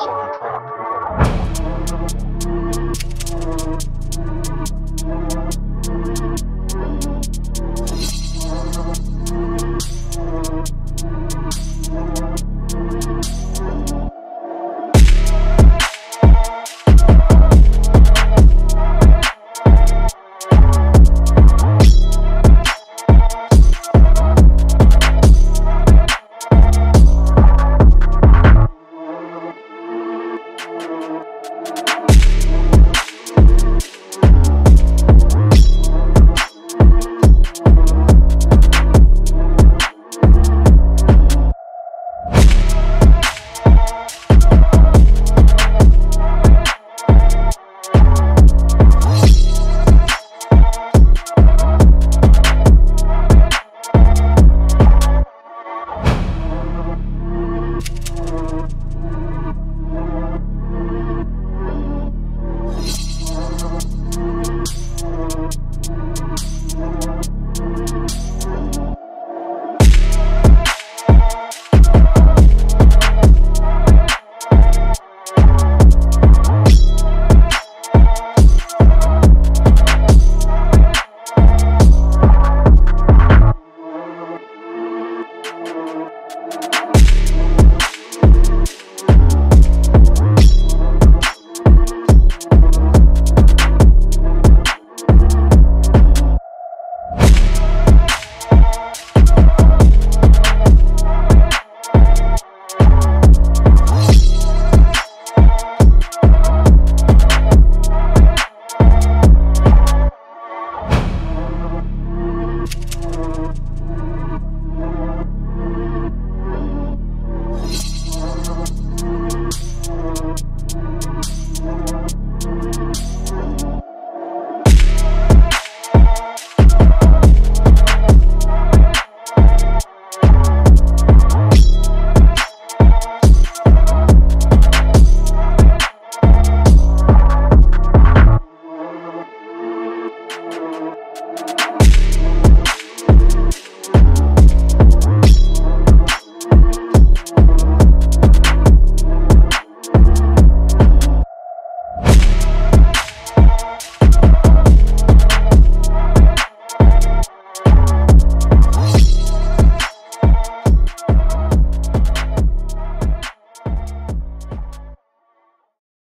is on the track.